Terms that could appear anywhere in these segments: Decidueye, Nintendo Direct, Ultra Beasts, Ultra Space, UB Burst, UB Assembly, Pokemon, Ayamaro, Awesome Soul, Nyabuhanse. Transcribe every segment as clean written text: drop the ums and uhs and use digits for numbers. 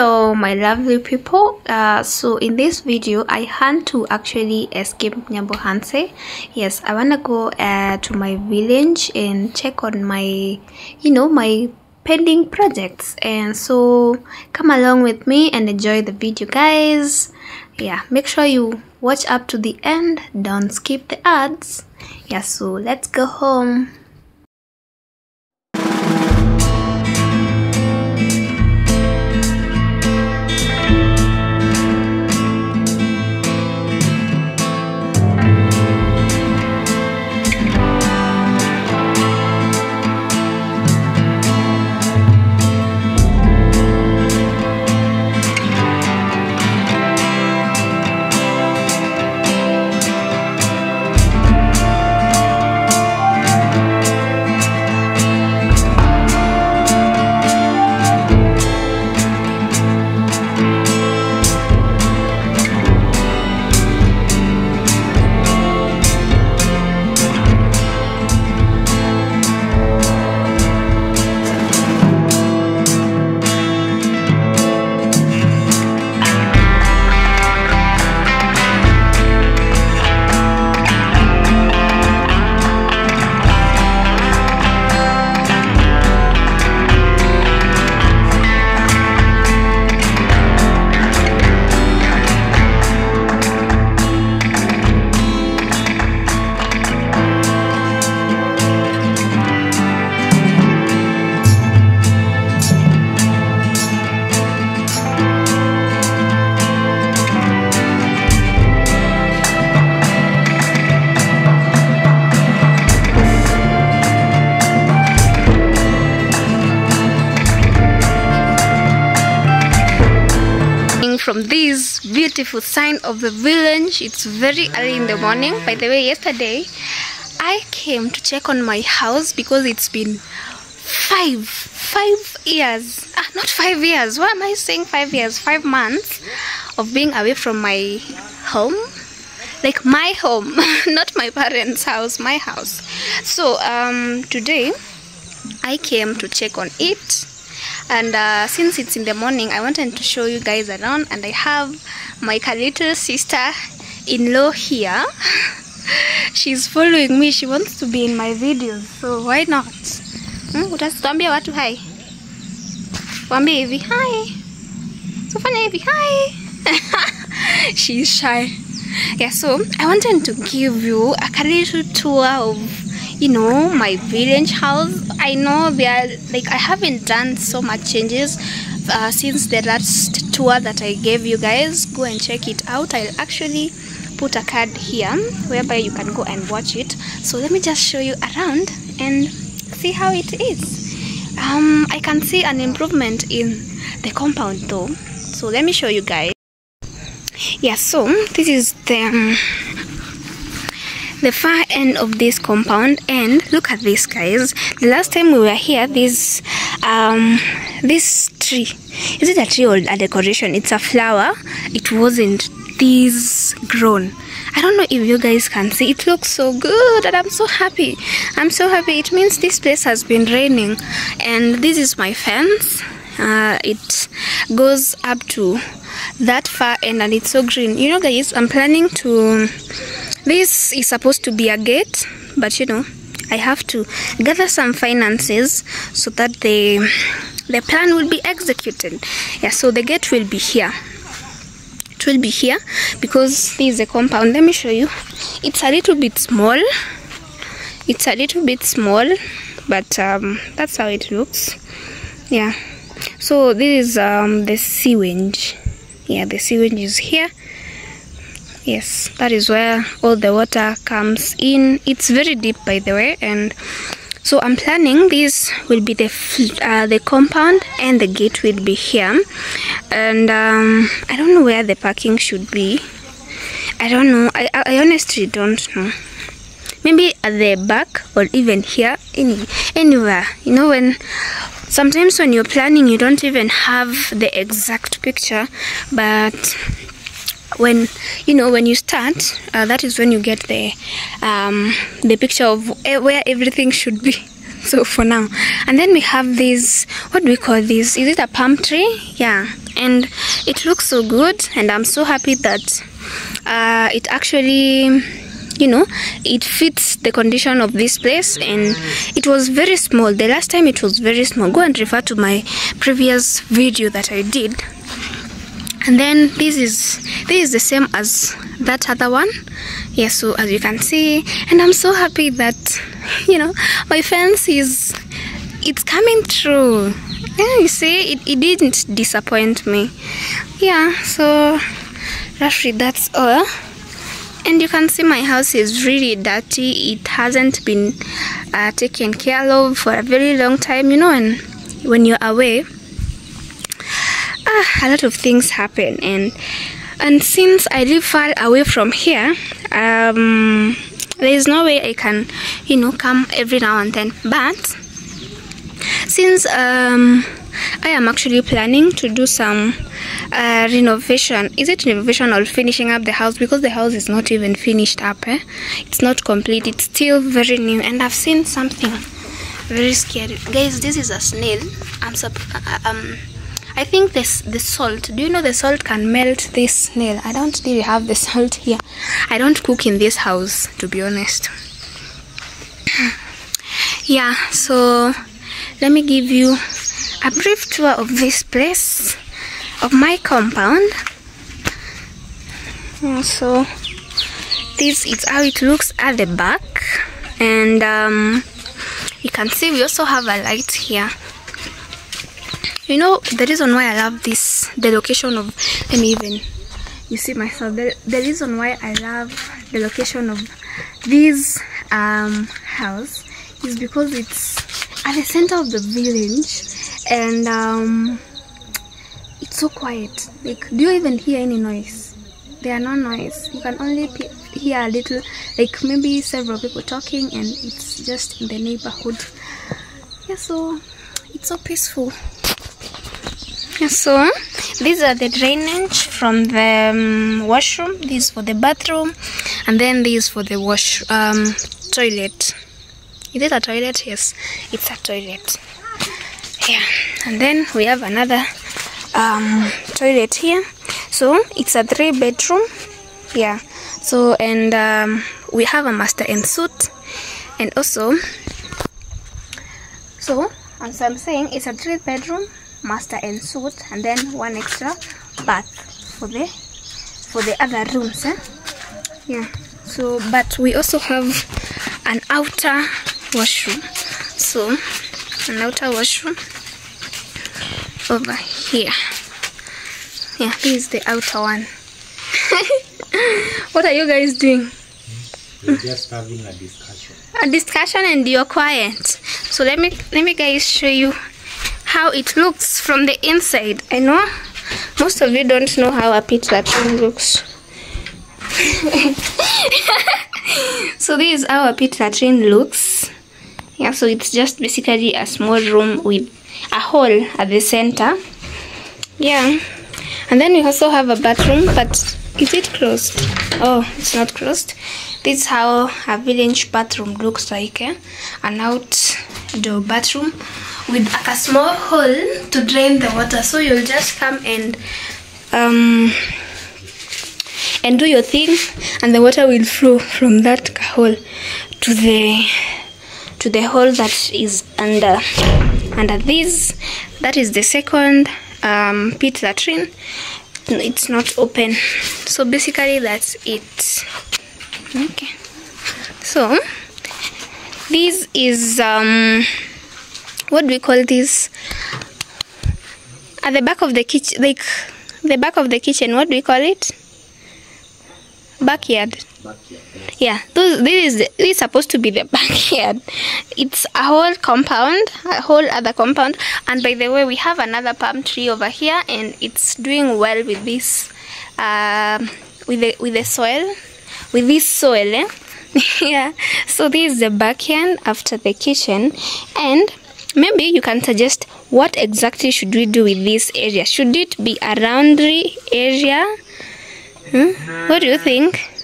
Hello my lovely people, so in this video I had to actually escape Nyabuhanse. Yes, I wanna go to my village and check on my my pending projects, and so come along with me and enjoy the video, guys. Yeah, make sure you watch up to the end, don't skip the ads. Yeah, so let's go home. From this beautiful sign of the village, it's very early in the morning. By the way, yesterday I came to check on my house because it's been five years. Not 5 years. Why am I saying 5 years? 5 months of being away from my home, like my home, not my parents' house, my house. So today I came to check on it. And since it's in the morning, I wanted to show you guys around, and I have my little sister-in-law here. She's following me. She wants to be in my videos, so why not? Utatuambia watu hi. Wambia hivi hi. Sofanya hivi hi. She's shy. Yeah, so I wanted to give you a little tour of my village house. I know they are like, I haven't done so much changes since the last tour that I gave you guys. Go and check it out. I'll actually put a card here whereby you can go and watch it. So let me just show you around and see how it is. I can see an improvement in the compound though, so let me show you guys. Yeah, so this is the far end of this compound, and look at this, guys. The last time we were here, this this tree, is it a tree or a decoration? It's a flower. It wasn't this grown. I don't know if you guys can see. It looks so good, and I'm so happy. I'm so happy. It means this place has been raining. And this is my fence. It goes up to that far end, and it's so green. You know, guys, I'm planning to... This is supposed to be a gate, but I have to gather some finances so that the plan will be executed. Yeah, so the gate will be here. It will be here because this is a compound. Let me show you. It's a little bit small. It's a little bit small, but that's how it looks. Yeah. So this is the sewage. Yeah, the sewage is here. Yes, that is where all the water comes in. It's very deep, by the way, and so I'm planning this will be the compound, and the gate will be here. And I don't know where the parking should be. I don't know. I honestly don't know. Maybe at the back or even here, anywhere. Sometimes when you're planning, you don't even have the exact picture, but when when you start, that is when you get the picture of where everything should be. So for now, and then we have this, what do we call this? Is it a palm tree? Yeah, and it looks so good, and I'm so happy that it actually, you know, it fits the condition of this place. And it was very small the last time. It was very small. Go and refer to my previous video that I did. And then this is the same as that other one. Yeah, so as you can see, and I'm so happy that, you know, my fence is, it's coming through. Yeah, you see, it didn't disappoint me. Yeah, so roughly that's all. And you can see my house is really dirty. It hasn't been taken care of for a very long time, you know. And when you're away, a lot of things happen. And since I live far away from here, there is no way I can, you know, come every now and then. But since I am actually planning to do some renovation. Is it renovation or finishing up the house? Because the house is not even finished up. It's not complete. It's still very new. And I've seen something very scary. Guys, this is a snail. I think the salt. Do you know the salt can melt this snail? I don't really have the salt here. I don't cook in this house, to be honest. Yeah, so let me give you a brief tour of this place, of my compound. So this is how it looks at the back, and you can see we also have a light here. You know, the reason why I love this, the location of, let me even, you see myself, the reason why I love the location of this house is because it's at the center of the village, and it's so quiet. Like, do you even hear any noise? There are no noise. You can only hear a little, like maybe several people talking, and it's just in the neighborhood. Yeah, so it's so peaceful. Yeah, so these are the drainage from the washroom. This is for the bathroom, and then this is for the toilet. Is it a toilet? Yes, it's a toilet. Yeah, and then we have another toilet here. So it's a 3-bedroom. Yeah, so and we have a master en suite, and also, so as I'm saying, it's a 3-bedroom master en suite, and then one extra bath for the other rooms. Yeah, so but we also have an outer washroom. So an outer washroom over here. Yeah, this is the outer one. What are you guys doing? We're just having a discussion. A discussion, and you're quiet. So let me guys show you how it looks from the inside. I know most of you don't know how a pit latrine looks. So this is how a pit latrine looks. Yeah, so it's just basically a small room with a hole at the center. Yeah, and then we also have a bathroom, but is it closed? Oh, it's not closed. This is how a village bathroom looks like, an outdoor bathroom with a small hole to drain the water. So you'll just come and do your thing, and the water will flow from that hole to the hole that is under this. That is the second pit latrine. It's not open. So basically that's it. Okay, so this is what do we call this? At the back of the kitchen, like the back of the kitchen, what do we call it? Backyard. Yeah, this is supposed to be the backyard. It's a whole compound, a whole other compound. And by the way, we have another palm tree over here, and it's doing well with this, with the soil, with this soil. Yeah. So this is the backyard after the kitchen, and maybe you can suggest what exactly should we do with this area. Should it be a roundry area? What do you think?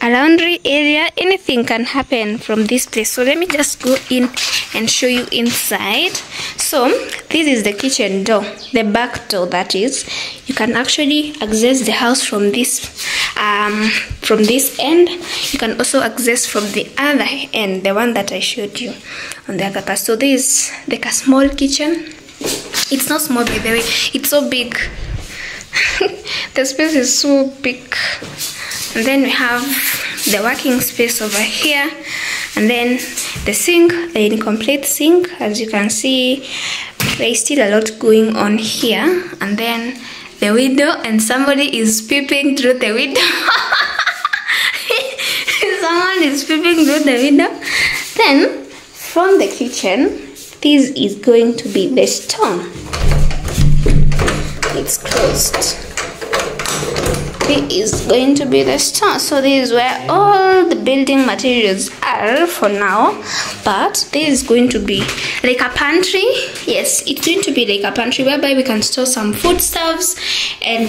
a laundry area. Anything can happen from this place. So let me just go in and show you inside. So this is the kitchen door, the back door, that is. You can actually access the house from this end. You can also access from the other end, the one that I showed you on the other part. So this is like a small kitchen. It's not small, by the way, it's so big. The space is so big. And then we have the working space over here, and then the sink, the incomplete sink. As you can see, there is still a lot going on here. And then the window, and somebody is peeping through the window. Someone is peeping through the window. Then from the kitchen, this is going to be the stove. It's closed. This is going to be the stove. So this is where all the building materials are for now. But this is going to be like a pantry. Yes, it's going to be like a pantry whereby we can store some foodstuffs and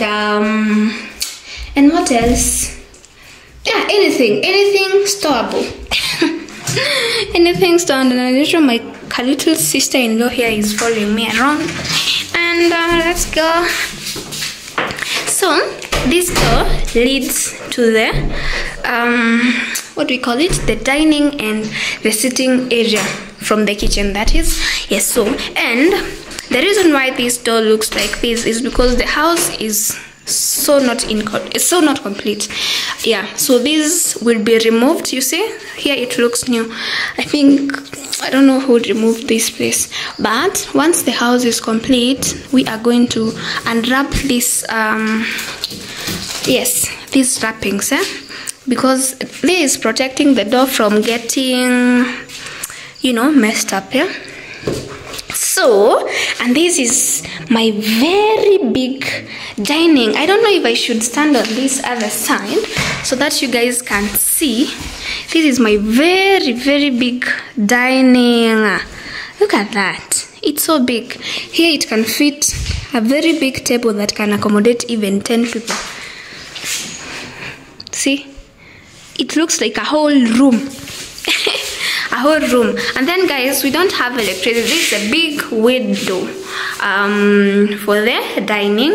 what else? Yeah, anything storable. Anything stand on unusual. My little sister-in-law here is following me around, and let's go. So this door leads to the what we call it, the dining and the sitting area from the kitchen, that is. Yes. So, and the reason why this door looks like this is because the house is so not complete. Yeah, so this will be removed. You see here it looks new. I don't know who removed this place, but once the house is complete, we are going to unwrap this these wrappings, because this is protecting the door from getting messed up. So, and this is my very big dining. I don't know if I should stand on this other side so that you guys can see. This is my very, very big dining. Look at that. It's so big. Here it can fit a very big table that can accommodate even 10 people. See? It looks like a whole room. A whole room. And then, guys, we don't have electricity. This is a big window for the dining,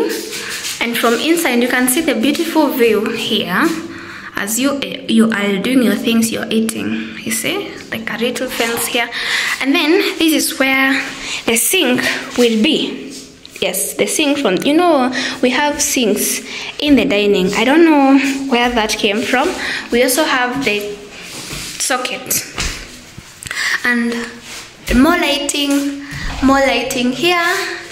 and from inside you can see the beautiful view here. As you are doing your things, you're eating, you see, like a little fence here. And then this is where the sink will be. Yes, the sink from, we have sinks in the dining. I don't know where that came from. We also have the socket. And more lighting here,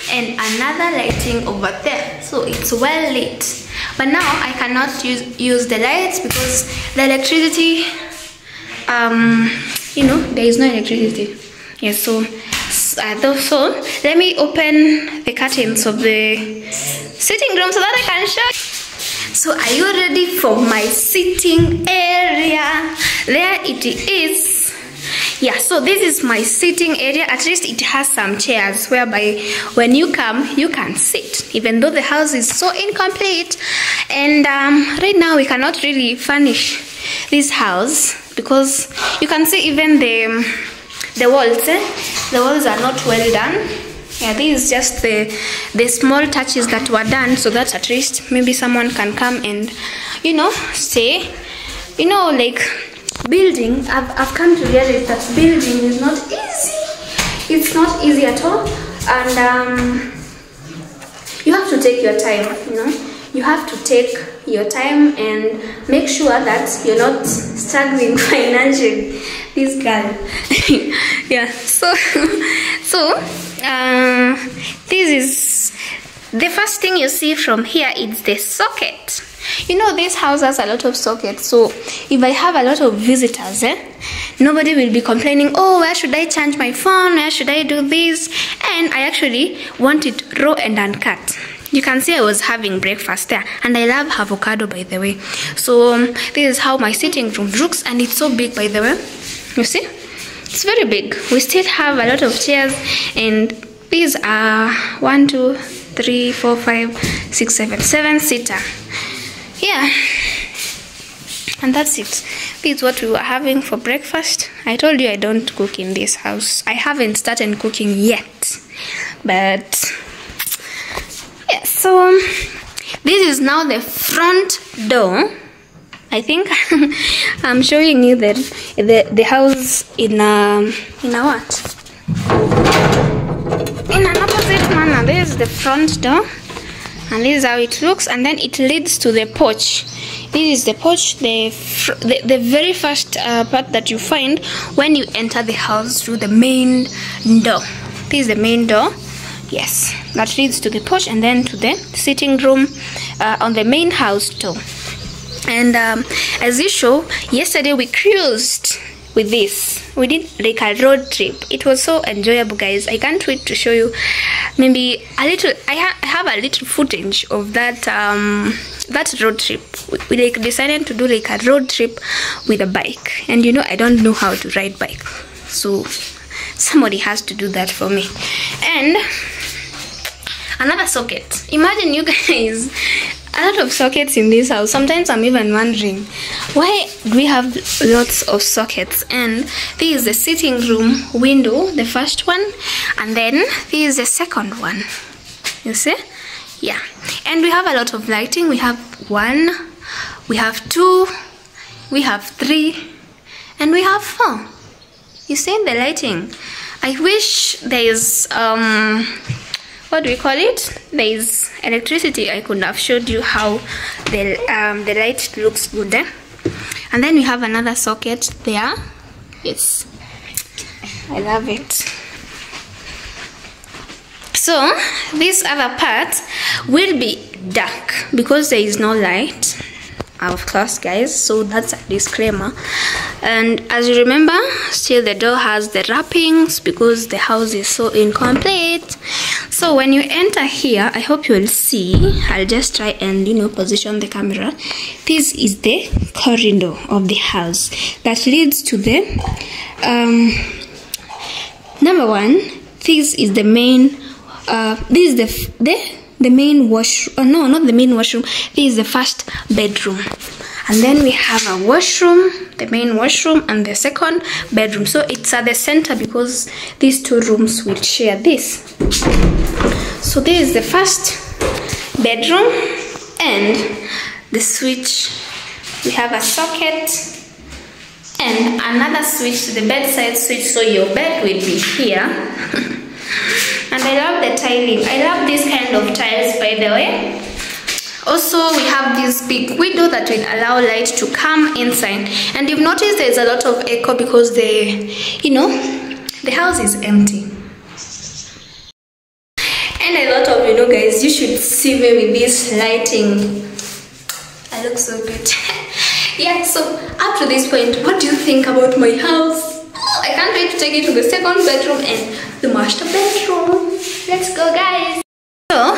and another lighting over there. So it's well lit. But now I cannot use the lights because the electricity, there is no electricity. Yes, so let me open the curtains of the sitting room so that I can show. So are you ready for my sitting area? There it is. Yeah, so this is my sitting area. At least it has some chairs whereby when you come, you can sit, even though the house is so incomplete. And right now we cannot really furnish this house because you can see even the walls. The walls are not well done. Yeah, this is just the small touches that were done so that at least maybe someone can come and, stay. Building, I've come to realize that building is not easy. It's not easy at all, and you have to take your time. You have to take your time and make sure that you're not struggling financially. This girl, yeah. So this is the first thing you see from here. It's the socket. This house has a lot of sockets, so if I have a lot of visitors, nobody will be complaining, oh, where should I charge my phone, where should I do this? And I actually want it raw and uncut. You can see I was having breakfast there, and I love avocado, by the way. So this is how my sitting room looks, and it's so big, by the way. You see? It's very big. We still have a lot of chairs, and these are 1, 2, 3, 4, 5, 6, 7, 7-seater. Yeah, And that's it. This is what we were having for breakfast. I told you I don't cook in this house. I haven't started cooking yet. But yeah, so this is now the front door. I think I'm showing you the house in a what? In an opposite manner. This is the front door. And this is how it looks, and then it leads to the porch. This is the porch, the very first part that you find when you enter the house through the main door. This is the main door, yes, that leads to the porch and then to the sitting room on the main house too. And as usual, yesterday we cruised with this. We did like a road trip. It was so enjoyable, guys. I can't wait to show you maybe a little. I have a little footage of that road trip. We like decided to do like a road trip with a bike, and you know I don't know how to ride bike, so somebody has to do that for me. And another socket. Imagine, you guys, a lot of sockets in this house. Sometimes I'm even wondering, why do we have lots of sockets? And this is the sitting room window, the first one, and then this is the second one, you see? Yeah. And we have a lot of lighting. We have 1, we have 2, we have 3, and we have 4. You see the lighting? I wish there is what do we call it? There is electricity. I could have showed you how the light looks good. Eh? And then we have another socket there. Yes, I love it. So this other part will be dark because there is no light, of course, guys. So that's a disclaimer. And as you remember, still the door has the wrappings because the house is so incomplete. So when you enter here, I hope you will see, I'll just try and, you know, position the camera. This is the corridor of the house that leads to the, number one, this is the main, this is the main washroom, oh, no, not the main washroom, this is the first bedroom. And then we have a washroom, the main washroom, and the second bedroom. So it's at the center because these two rooms will share this. So this is the first bedroom, and the switch. We have a socket and another switch, the bedside switch, so your bed will be here. And I love the tiling. I love this kind of tiles, by the way. Also, we have this big window that will allow light to come inside. And you've noticed there's a lot of echo because the house is empty. And I thought of, guys, you should see me with this lighting. I look so good. Yeah, so up to this point, what do you think about my house? Oh, I can't wait to take it to the second bedroom and the master bedroom. Let's go, guys. So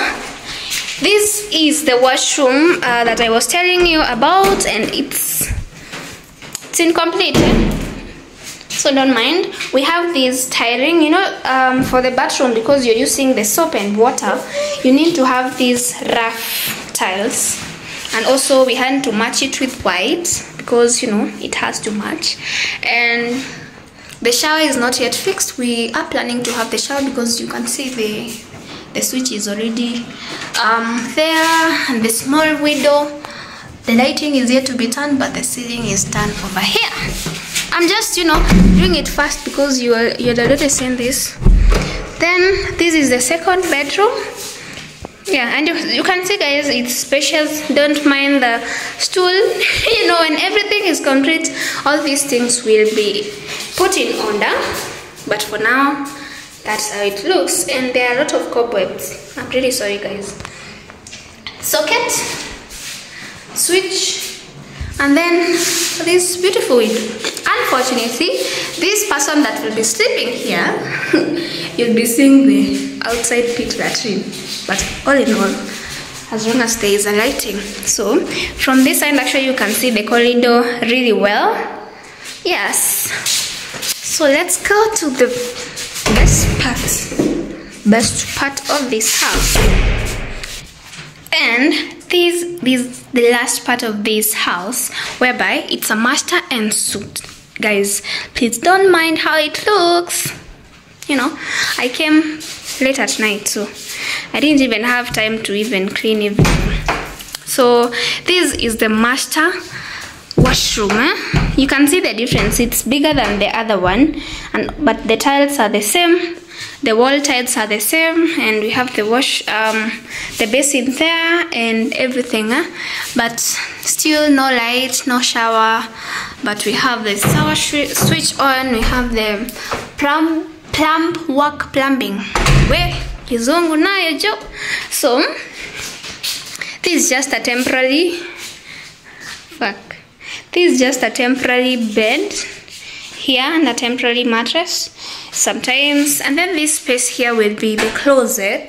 this is the washroom that I was telling you about, and it's incomplete, so don't mind. We have this tiling, for the bathroom, because you're using the soap and water, you need to have these rough tiles. And also we had to match it with white because, it has to match. And the shower is not yet fixed. We are planning to have the shower because you can see the switch is already there, and the small window. The lighting is yet to be turned, but the ceiling is turned over here. I'm just, doing it fast because you're already seeing this. Then this is the second bedroom. Yeah, and you can see, guys, it's spacious. Don't mind the stool. When everything is complete, all these things will be put in order. But for now, that's how it looks, and there are a lot of cobwebs. I'm really sorry, guys. Socket, switch, and then this beautiful window. Unfortunately, this person that will be sleeping here, you'll be seeing the outside pit latrine. But all in all, as long as there is a lighting. So from this end, actually, you can see the corridor really well. Yes. So let's go to the best part of this house. And the last part of this house, whereby it's a master and suit. Guys, please don't mind how it looks. You know, I came late at night, so I didn't even have time to even clean everything. So this is the master washroom. You can see the difference. It's bigger than the other one, but the tiles are the same. The wall tiles are the same, and we have the the basin there and everything, but still no light, no shower. But we have the shower switch on. We have the plumbing. So this is just a temporary This is just a temporary bed here and a temporary mattress sometimes, and then this space here will be the closet.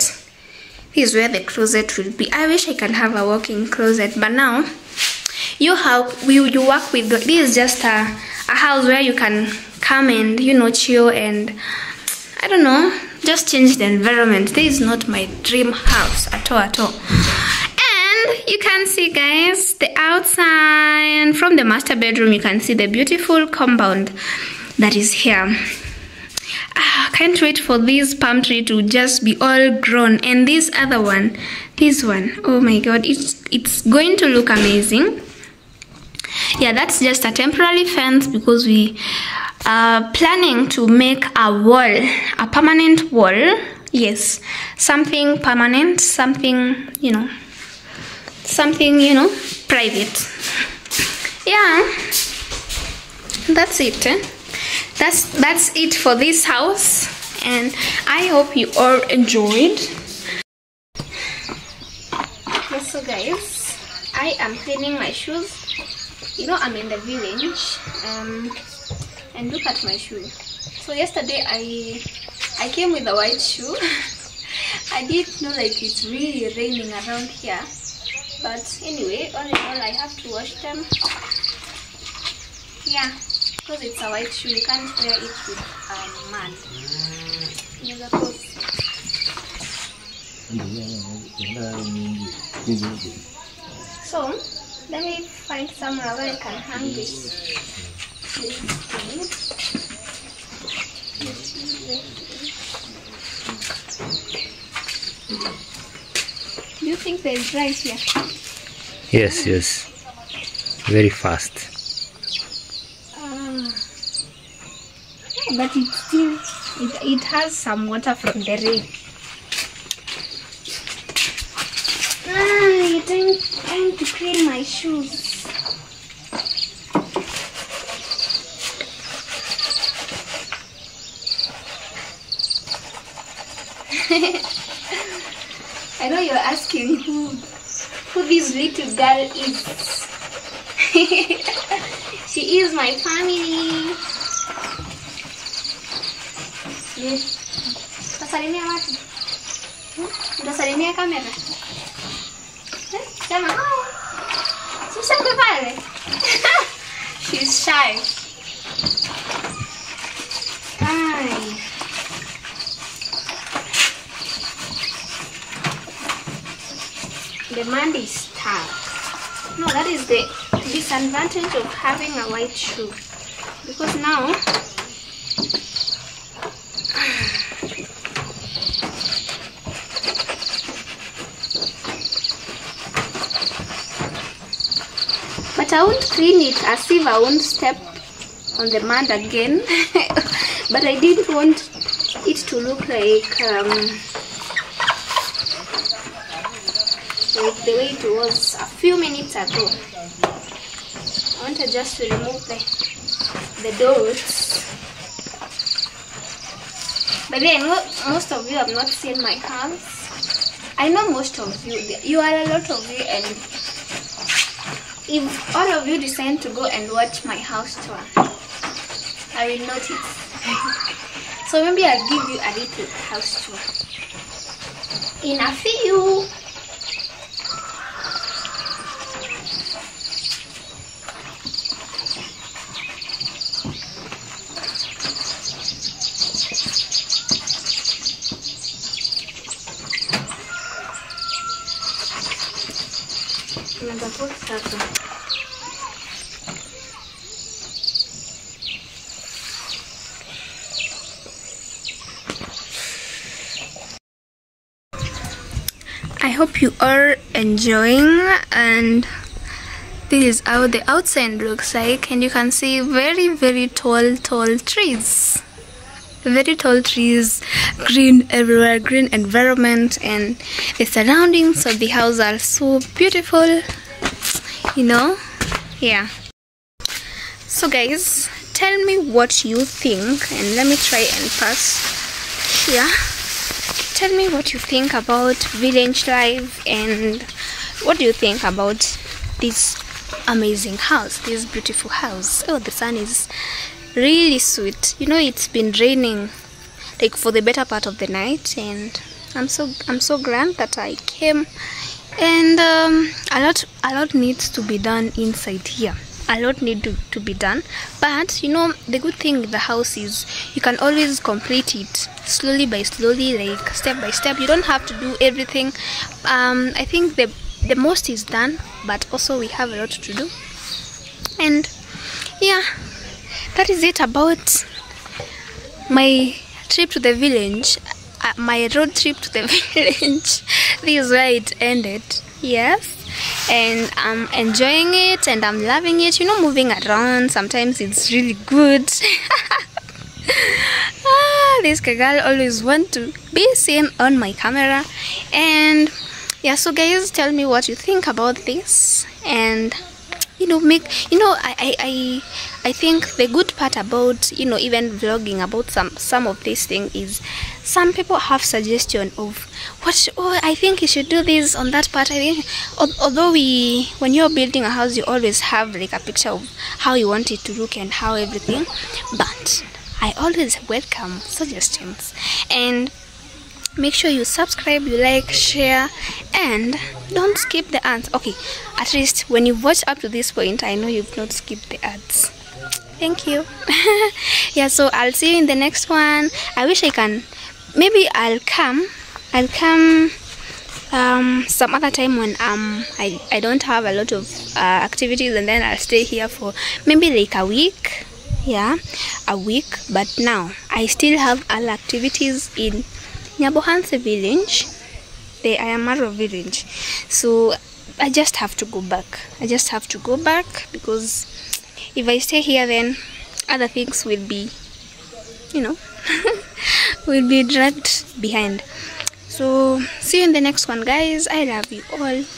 This is where the closet will be. I wish I can have a walk-in closet, but now you work with this is just a house where you can come and, you know, chill and I don't know, just change the environment. This is not my dream house at all. You can see, guys, the outside. From the master bedroom, you can see the beautiful compound that is here. I can't wait for this palm tree to just be all grown. And this other one, oh my God, it's going to look amazing. Yeah, that's just a temporary fence because we are planning to make a wall, a permanent wall. Yes, something permanent, something, you know, private. Yeah, that's it, that's it for this house, and I hope you all enjoyed. Okay, so guys, I am cleaning my shoes. You know, I'm in the village, and look at my shoe. So yesterday I came with a white shoe. I didn't know like it's really raining around here. But anyway, all in all, I have to wash them. Yeah, because it's a white shoe. You can't wear it with mud. So, let me find somewhere where I can hang this thing. Do you think there is rice here? Yes, yes. Very fast. But it still, it has some water from the rain. I'm trying to clean my shoes. I know you're asking who this little girl is. She is my family. She's shy. Hi. The demand is stuck. No, that is the disadvantage of having a white shoe, because now but I won't clean it as if I won't step on the mud again. But I didn't want it to look like the way it was a few minutes ago. I wanted just to remove the dots. But then most of you have not seen my hands. I know most of you. You are a lot of you, and if all of you decide to go and watch my house tour, I will notice. So maybe I'll give you a little house tour in a few. and the whole circle. I hope you are enjoying, and this is how the outside looks like, and you can see very tall trees. Very tall trees, green everywhere, green environment, and the surroundings of the house are so beautiful, you know. Yeah. So guys, tell me what you think, and let me try and pass here. Tell me what you think about village life, and what do you think about this amazing house, this beautiful house. Oh, the sun is really sweet. You know, it's been raining like for the better part of the night, and I'm so glad that I came. And a lot needs to be done inside here. A lot need to be done, but you know, the good thing with the house is you can always complete it slowly by slowly, like step by step. You don't have to do everything. I think the most is done, but also we have a lot to do. And yeah, that is it about my trip to the village, my road trip to the village. This is where it ended. Yes, and I'm enjoying it and I'm loving it. You know, moving around sometimes it's really good. This girl always wants to be seen on my camera. And yeah, so guys, tell me what you think about this. And you know, make, you know, I think the good part about, you know, even vlogging about some of this thing is some people have suggestion of what, oh, I think you should do this on that part. I think although when you're building a house, you always have like a picture of how you want it to look and how everything, but I always welcome suggestions. And make sure you subscribe, you like, share, and don't skip the ads. Okay, at least when you've watched up to this point, I know you've not skipped the ads. Thank you. Yeah, so I'll see you in the next one. I wish I can, maybe I'll come some other time when I don't have a lot of activities, and then I'll stay here for maybe like a week. Yeah, a week. But now I still have other activities in Nyabuhanse village, the Ayamaro village. So I just have to go back. I just have to go back, because if I stay here, then other things will be, you know, will be dragged behind. So see you in the next one, guys. I love you all.